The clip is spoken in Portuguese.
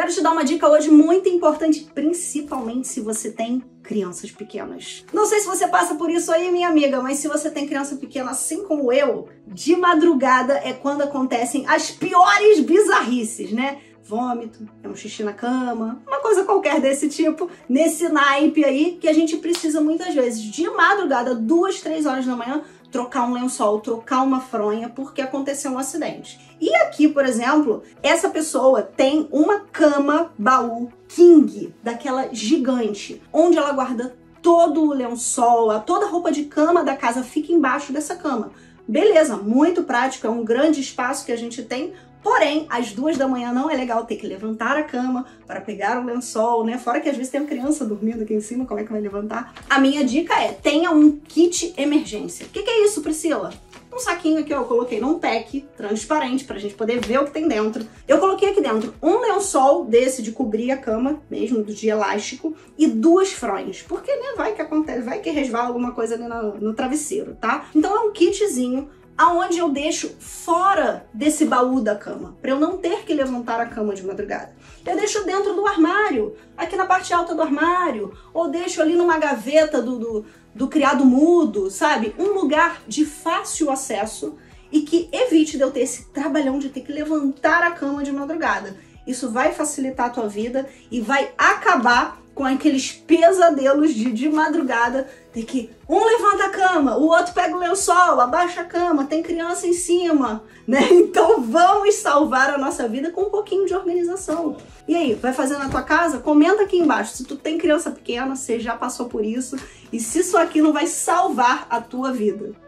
Quero te dar uma dica hoje muito importante, principalmente se você tem crianças pequenas. Não sei se você passa por isso aí, minha amiga, mas se você tem criança pequena assim como eu, de madrugada é quando acontecem as piores bizarrices, né? Vômito, é um xixi na cama, uma coisa qualquer desse tipo, nesse naipe aí, que a gente precisa muitas vezes, de madrugada, 2, 3 horas da manhã, trocar um lençol, trocar uma fronha, porque aconteceu um acidente. E aqui, por exemplo, essa pessoa tem uma cama baú king, daquela gigante, onde ela guarda todo o lençol, toda a roupa de cama da casa fica embaixo dessa cama. Beleza, muito prático, é um grande espaço que a gente tem. Porém, às 2 da manhã não é legal ter que levantar a cama para pegar o lençol, né? Fora que às vezes tem uma criança dormindo aqui em cima, como é que vai levantar? A minha dica é, tenha um kit emergência. O que é isso, Priscila? Um saquinho aqui, ó, eu coloquei num pack transparente pra gente poder ver o que tem dentro. Eu coloquei aqui dentro um lençol desse de cobrir a cama, mesmo, de elástico, e 2 fronhas. Porque, né, vai que acontece, vai que resvala alguma coisa ali no travesseiro, tá? Então é um kitzinho aonde eu deixo fora desse baú da cama, para eu não ter que levantar a cama de madrugada. Eu deixo dentro do armário, aqui na parte alta do armário, ou deixo ali numa gaveta do criado mudo, sabe? Um lugar de fácil acesso e que evite de eu ter esse trabalhão de ter que levantar a cama de madrugada. Isso vai facilitar a tua vida e vai acabar com aqueles pesadelos de madrugada, tem que um levanta a cama, o outro pega o lençol, abaixa a cama, tem criança em cima, né? Então vamos salvar a nossa vida com um pouquinho de organização. E aí, vai fazer na tua casa? Comenta aqui embaixo, se tu tem criança pequena, você já passou por isso, e se isso aqui não vai salvar a tua vida.